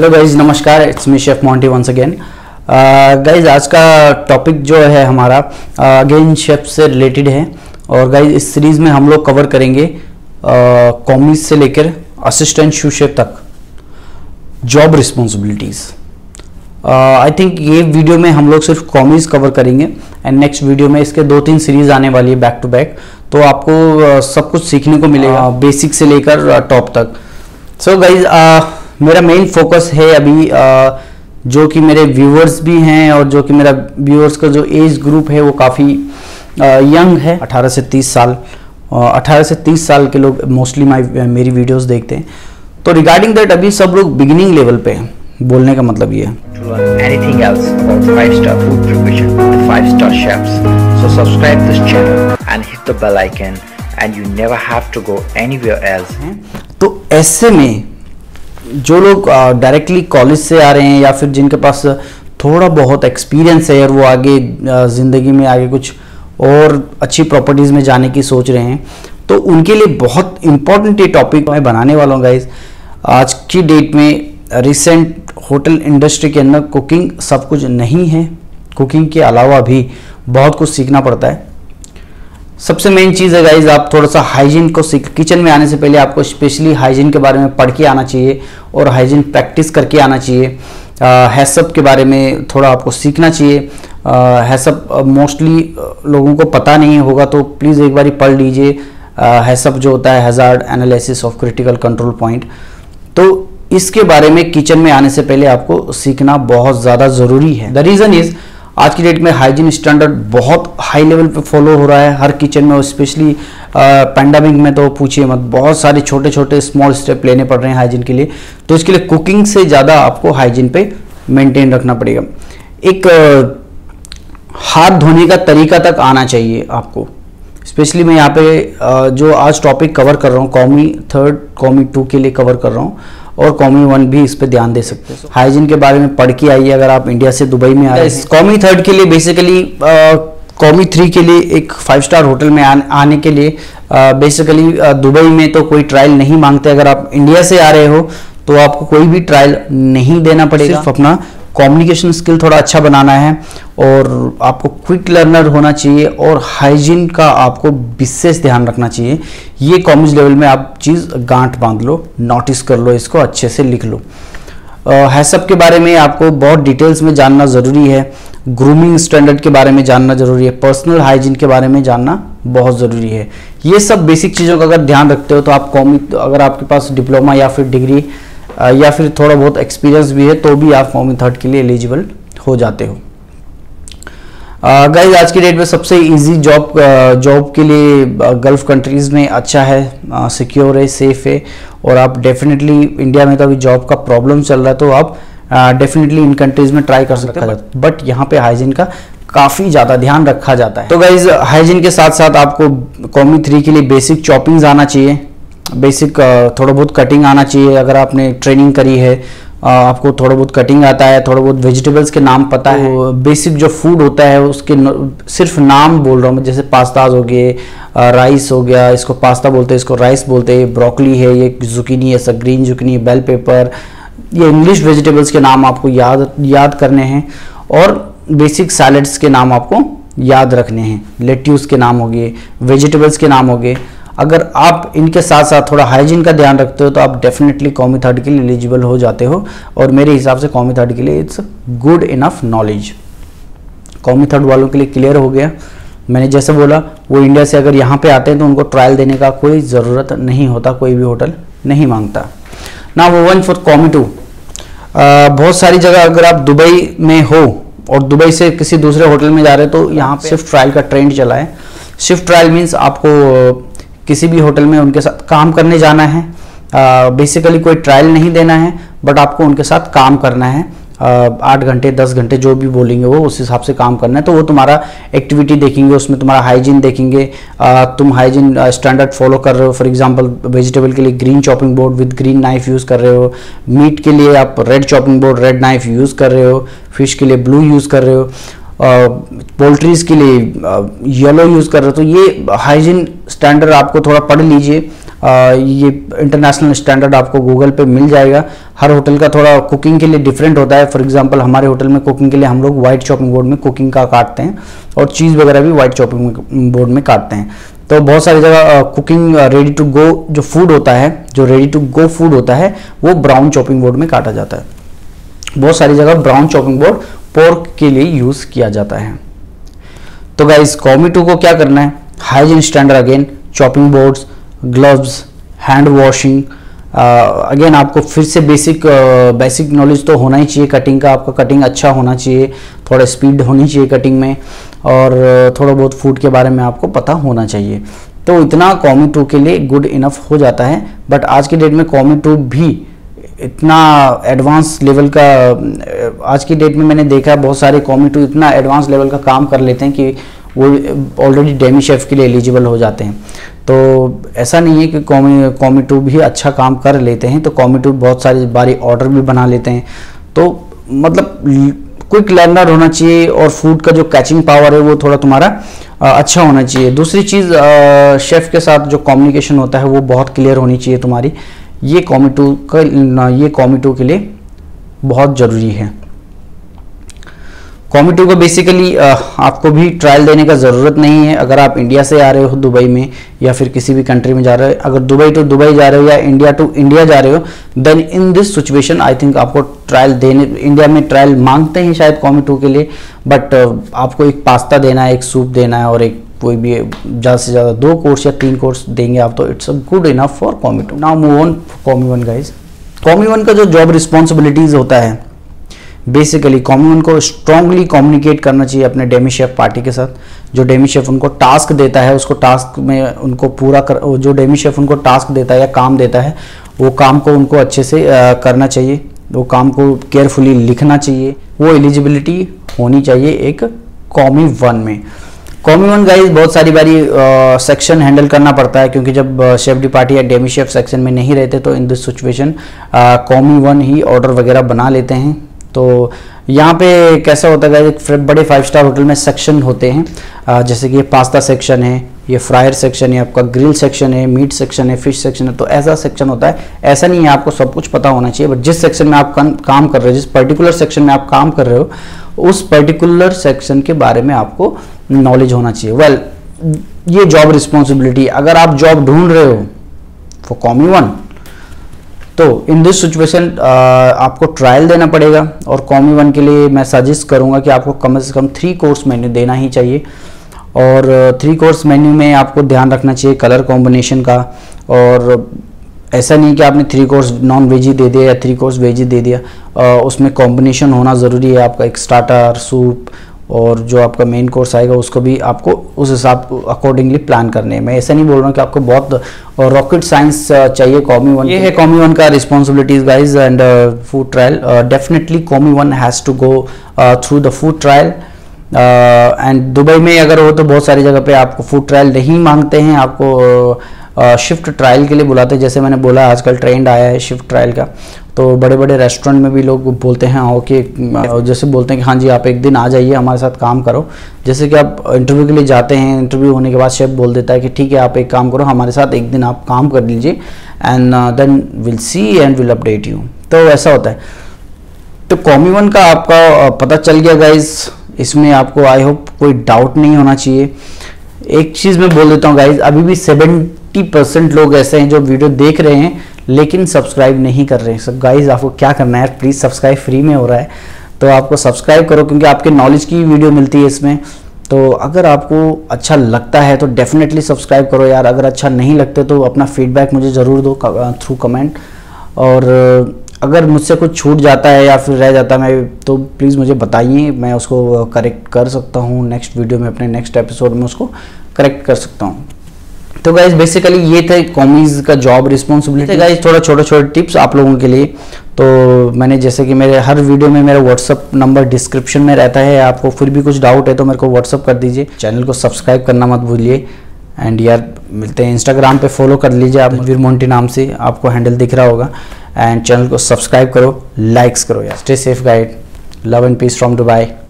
Hello guys नमस्कार, it's me chef Monty once again. Guys आज का टॉपिक जो है हमारा अगेन शेफ से रिलेटेड है और गाइज इस सीरीज़ में हम लोग कवर करेंगे कॉमीज से लेकर असिस्टेंट शू शेफ तक जॉब रिस्पॉन्सिबिलिटीज़। आई थिंक ये वीडियो में हम लोग सिर्फ कॉमीज कवर करेंगे एंड नेक्स्ट वीडियो में इसके 2-3 सीरीज़ आने वाली है बैक टू बैक, तो आपको सब कुछ सीखने को मिलेगा बेसिक से लेकर टॉप तक। सो गाइज मेरा मेन फोकस है अभी जो कि मेरे व्यूअर्स भी हैं और जो कि मेरा व्यूअर्स का जो एज ग्रुप है वो काफ़ी यंग है, 18 से 30 साल 18 से 30 साल के लोग मोस्टली मेरी वीडियोस देखते हैं। तो रिगार्डिंग दैट अभी सब लोग बिगिनिंग लेवल पे हैं, बोलने का मतलब ये है। तो ऐसे में जो लोग डायरेक्टली कॉलेज से आ रहे हैं या फिर जिनके पास थोड़ा बहुत एक्सपीरियंस है और वो आगे ज़िंदगी में आगे कुछ और अच्छी प्रॉपर्टीज़ में जाने की सोच रहे हैं, तो उनके लिए बहुत इम्पॉर्टेंट ये टॉपिक मैं बनाने वाला हूँ गाइज। आज की डेट में रिसेंट होटल इंडस्ट्री के अंदर कुकिंग सब कुछ नहीं है, कुकिंग के अलावा भी बहुत कुछ सीखना पड़ता है। सबसे मेन चीज़ है गाइज आप थोड़ा सा हाइजीन को सीख, किचन में आने से पहले आपको स्पेशली हाइजीन के बारे में पढ़ के आना चाहिए और हाइजीन प्रैक्टिस करके आना चाहिए। हैसप के बारे में थोड़ा आपको सीखना चाहिए। हैसप मोस्टली लोगों को पता नहीं होगा, तो प्लीज़ एक बार पढ़ लीजिए। हैसप जो होता है hazard analysis of critical control point, तो इसके बारे में किचन में आने से पहले आपको सीखना बहुत ज़्यादा ज़रूरी है। द रीज़न इज़ आज की डेट में हाइजीन स्टैंडर्ड बहुत हाई लेवल पे फॉलो हो रहा है हर किचन में, और स्पेशली पैंडमिक में तो पूछिए मत, बहुत सारे छोटे छोटे स्मॉल स्टेप लेने पड़ रहे हैं हाइजीन के लिए। तो इसके लिए कुकिंग से ज़्यादा आपको हाइजीन पे मेंटेन रखना पड़ेगा। एक हाथ धोने का तरीका तक आना चाहिए आपको। स्पेशली मैं यहाँ पे जो आज टॉपिक कवर कर रहा हूँ कॉमी 3, कॉमी 2 के लिए कवर कर रहा हूँ और कॉमी 1 भी इस पे ध्यान दे सकते हैं। हाइजीन के बारे में पढ़ के आइए अगर आप इंडिया से दुबई में आए। कॉमी 3 के लिए बेसिकली कॉमी 3 के लिए एक 5 स्टार होटल में आने के लिए बेसिकली दुबई में तो कोई ट्रायल नहीं मांगते। अगर आप इंडिया से आ रहे हो तो आपको कोई भी ट्रायल नहीं देना पड़ेगा, सिर्फ अपना कम्युनिकेशन स्किल थोड़ा अच्छा बनाना है और आपको क्विक लर्नर होना चाहिए और हाइजीन का आपको विशेष ध्यान रखना चाहिए। ये कॉमर्स लेवल में आप चीज़ गांठ बांध लो, नोटिस कर लो, इसको अच्छे से लिख लो। हैसप के बारे में आपको बहुत डिटेल्स में जानना ज़रूरी है, ग्रूमिंग स्टैंडर्ड के बारे में जानना ज़रूरी है, पर्सनल हाइजीन के बारे में जानना बहुत ज़रूरी है। ये सब बेसिक चीज़ों का अगर ध्यान रखते हो तो आप कॉमी, अगर आपके पास डिप्लोमा या फिर डिग्री या फिर थोड़ा बहुत एक्सपीरियंस भी है तो भी आप कॉमी 3 के लिए एलिजिबल हो जाते हो। गाइज आज की डेट में सबसे इजी जॉब के लिए गल्फ कंट्रीज़ में अच्छा है, सिक्योर है, सेफ़ है, और आप डेफिनेटली इंडिया में तो अभी जॉब का प्रॉब्लम चल रहा है तो आप डेफिनेटली इन कंट्रीज़ में ट्राई कर सकते हैं, बट यहाँ पे हाइजीन का काफ़ी ज़्यादा ध्यान रखा जाता है। तो गाइज हाइजीन के साथ साथ आपको कॉमी 3 के लिए बेसिक चॉपिंग्स आना चाहिए, बेसिक थोड़ा बहुत कटिंग आना चाहिए। अगर आपने ट्रेनिंग करी है आपको थोड़ा बहुत कटिंग आता है, थोड़ा बहुत वेजिटेबल्स के नाम पता है। बेसिक जो फूड होता है उसके सिर्फ नाम बोल रहा हूँ, जैसे पास्ताज हो गए, राइस हो गया, इसको पास्ता बोलते हैं, इसको राइस बोलते हैं, ब्रोकली है, ये जुकीनी है, सब ग्रीन जुकीनी, बेल पेपर, ये इंग्लिश वेजिटेबल्स के नाम आपको याद करने हैं और बेसिक सैलड्स के नाम आपको याद रखने हैं, लेट्यूस के नाम हो गए, वेजिटेबल्स के नाम हो गए। अगर आप इनके साथ साथ थोड़ा हाइजीन का ध्यान रखते हो तो आप डेफिनेटली कॉमी 3 के लिए एलिजिबल हो जाते हो और मेरे हिसाब से कॉमी 3 के लिए it's good enough knowledge. Commis 3 वालों के लिए क्लियर हो गया। मैंने जैसे बोला वो इंडिया से अगर यहाँ पे आते हैं तो उनको ट्रायल देने का कोई ज़रूरत नहीं होता, कोई भी होटल नहीं मांगता ना। वो 1 फॉर कॉमी 2, बहुत सारी जगह अगर आप दुबई में हो और दुबई से किसी दूसरे होटल में जा रहे हो तो यहाँ पर शिफ्ट ट्रायल का ट्रेंड चला है। शिफ्ट ट्रायल मीन्स आपको किसी भी होटल में उनके साथ काम करने जाना है, बेसिकली कोई ट्रायल नहीं देना है बट आपको उनके साथ काम करना है। 8 घंटे 10 घंटे जो भी बोलेंगे वो उस हिसाब से काम करना है। तो वो तुम्हारा एक्टिविटी देखेंगे, उसमें तुम्हारा हाइजीन देखेंगे, तुम हाइजीन स्टैंडर्ड फॉलो कर रहे हो। फॉर एग्जांपल वेजिटेबल के लिए green chopping board with green knife use कर रहे हो, मीट के लिए आप red chopping board red knife use कर रहे हो, फिश के लिए ब्लू यूज़ कर रहे हो, पोल्ट्रीज के लिए येलो यूज़ कर रहे हो। तो ये हाइजीन स्टैंडर्ड आपको थोड़ा पढ़ लीजिए। ये इंटरनेशनल स्टैंडर्ड आपको गूगल पे मिल जाएगा। हर होटल का थोड़ा कुकिंग के लिए डिफरेंट होता है। फॉर एग्जांपल हमारे होटल में कुकिंग के लिए हम लोग व्हाइट चॉपिंग बोर्ड में कुकिंग का काटते हैं और चीज़ वगैरह भी व्हाइट चॉपिंग बोर्ड में काटते हैं। तो बहुत सारी जगह कुकिंग रेडी टू गो जो फूड होता है, जो रेडी टू गो फूड होता है वो ब्राउन चॉपिंग बोर्ड में काटा जाता है। बहुत सारी जगह ब्राउन चॉपिंग बोर्ड पोर्क के लिए यूज़ किया जाता है। तो गाइस कॉमी 2 को क्या करना है, hygiene standard again, chopping boards, gloves, hand washing. Again आपको फिर से बेसिक नॉलेज तो होना ही चाहिए कटिंग का। आपका कटिंग अच्छा होना चाहिए, थोड़ा स्पीड होनी चाहिए कटिंग में, और थोड़ा बहुत फूड के बारे में आपको पता होना चाहिए। तो इतना कॉमी 2 के लिए गुड इनफ हो जाता है। बट आज की डेट में कॉमी 2 भी इतना एडवांस लेवल का, आज की डेट में मैंने देखा बहुत सारे कॉमी 2 इतना एडवांस लेवल का काम कर लेते हैं कि वो ऑलरेडी डेमी शेफ़ के लिए एलिजिबल हो जाते हैं। तो ऐसा नहीं है कि कॉमी 2 भी अच्छा काम कर लेते हैं। तो कॉमी 2 बहुत सारी बारी ऑर्डर भी बना लेते हैं। तो मतलब क्विक लर्नर होना चाहिए और फूड का जो कैचिंग पावर है वो थोड़ा तुम्हारा अच्छा होना चाहिए। दूसरी चीज़, शेफ़ के साथ जो कम्युनिकेशन होता है वो बहुत क्लियर होनी चाहिए तुम्हारी। ये कॉमी 2 के लिए बहुत ज़रूरी है। कॉमी 2 को बेसिकली आपको भी ट्रायल देने का ज़रूरत नहीं है। अगर आप इंडिया से आ रहे हो दुबई में, या फिर किसी भी कंट्री में जा रहे हो, अगर दुबई टू दुबई जा रहे हो या इंडिया टू इंडिया जा रहे हो, then in this situation I think आपको ट्रायल देने, इंडिया में ट्रायल मांगते हैं शायद कॉमी 2 के लिए, बट आपको एक पास्ता देना है, एक सूप देना है और एक कोई भी ज़्यादा से ज़्यादा 2 कोर्स या 3 कोर्स देंगे आप, तो it's a good enough for commis 2। Now move on commis 1 guys. Commis 1 का जो जॉब रिस्पॉन्सिबिलिटीज होता है, बेसिकली कॉमी 1 को स्ट्रांगली कम्युनिकेट करना चाहिए अपने डेमी शेफ पार्टी के साथ। जो डेमी शेफ उनको टास्क देता है, उसको टास्क में उनको पूरा कर, जो डेमी शेफ उनको टास्क देता है या काम देता है, वो काम को उनको अच्छे से करना चाहिए, वो काम को केयरफुली लिखना चाहिए। वो एलिजिबिलिटी होनी चाहिए एक कॉमी 1 में। कॉमी 1 गाइज बहुत सारी बारी सेक्शन हैंडल करना पड़ता है, क्योंकि जब शेफ डी पार्टी या डेमी शेफ सेक्शन में नहीं रहते तो इन दिस सिचुएशन कॉमी 1 ही ऑर्डर वगैरह बना लेते हैं। तो यहाँ पे कैसा होता है, बड़े 5 स्टार होटल में सेक्शन होते हैं, जैसे कि ये पास्ता सेक्शन है, ये फ्रायर सेक्शन है, आपका ग्रिल सेक्शन है, मीट सेक्शन है, फिश सेक्शन है। तो ऐसा सेक्शन होता है। ऐसा नहीं है आपको सब कुछ पता होना चाहिए, बट जिस सेक्शन में आप काम कर रहे हो, जिस पर्टिकुलर सेक्शन में आप काम कर रहे हो, उस पर्टिकुलर सेक्शन के बारे में आपको नॉलेज होना चाहिए। वेल, ये जॉब रिस्पॉन्सिबिलिटी, अगर आप जॉब ढूंढ रहे हो फॉर कॉमी 1, तो इन दिस सिचुएशन आपको ट्रायल देना पड़ेगा। और कॉमी 1 के लिए मैं सजेस्ट करूंगा कि आपको कम से कम 3 कोर्स मेन्यू देना ही चाहिए। और 3 कोर्स मेन्यू में आपको ध्यान रखना चाहिए कलर कॉम्बिनेशन का। और ऐसा नहीं कि आपने 3 कोर्स नॉन वेजी दे दिया या 3 कोर्स वेजी दे दिया, उसमें कॉम्बिनेशन होना ज़रूरी है। आपका एक स्टार्टर, सूप और जो आपका मेन कोर्स आएगा, उसको भी आपको उस हिसाब अकॉर्डिंगली प्लान करने। मैं ऐसा नहीं बोल रहा हूँ कि आपको बहुत रॉकेट साइंस चाहिए कॉमी 1। ये है कॉमी 1 का responsibilities guys and food trial. Definitely commis 1 has to go through the food trial. And Dubai में अगर हो तो बहुत सारी जगह पे आपको फूड ट्रायल नहीं मांगते हैं, आपको शिफ्ट ट्रायल के लिए बुलाते हैं। जैसे मैंने बोला आजकल ट्रेंड आया है शिफ्ट ट्रायल का, तो बड़े बड़े रेस्टोरेंट में भी लोग बोलते हैं ओके, जैसे बोलते हैं कि हाँ जी आप एक दिन आ जाइए हमारे साथ काम करो। जैसे कि आप इंटरव्यू के लिए जाते हैं, इंटरव्यू होने के बाद शेफ़ बोल देता है कि ठीक है आप एक काम करो, हमारे साथ एक दिन आप काम कर लीजिए and then will see and will update you. तो ऐसा होता है। तो कॉमी 1 का आपका पता चल गया गाइज। इसमें आपको आई होप कोई डाउट नहीं होना चाहिए। एक चीज़ मैं बोल देता हूँ गाइज, अभी भी 70% लोग ऐसे हैं जो वीडियो देख रहे हैं लेकिन सब्सक्राइब नहीं कर रहे हैं। सब गाइज आपको क्या करना है, प्लीज़ सब्सक्राइब फ्री में हो रहा है, तो आपको सब्सक्राइब करो, क्योंकि आपके नॉलेज की वीडियो मिलती है इसमें। तो अगर आपको अच्छा लगता है तो डेफिनेटली सब्सक्राइब करो यार। अगर अच्छा नहीं लगता तो अपना फीडबैक मुझे ज़रूर दो थ्रू कमेंट। और अगर मुझसे कुछ छूट जाता है या फिर रह जाता है मैं, तो प्लीज़ मुझे बताइए, मैं उसको करेक्ट कर सकता हूँ नेक्स्ट वीडियो में, अपने नेक्स्ट एपिसोड में उसको करेक्ट कर सकता हूँ। तो गाइज बेसिकली ये थे कॉमीज़ का जॉब रिस्पॉन्सिबिलिटी। गाइज थोड़ा छोटे छोटे टिप्स आप लोगों के लिए। तो मैंने जैसे कि मेरे हर वीडियो में मेरा व्हाट्सअप नंबर डिस्क्रिप्शन में रहता है, आपको फिर भी कुछ डाउट है तो मेरे को व्हाट्सअप कर दीजिए। चैनल को सब्सक्राइब करना मत भूलिए। एंड यार मिलते हैं, इंस्टाग्राम पे फॉलो कर लीजिए आप, रणबीर मोंटी नाम से आपको हैंडल दिख रहा होगा। एंड चैनल को सब्सक्राइब करो, लाइक्स करो यार। Stay safe guys, love and peace from Dubai.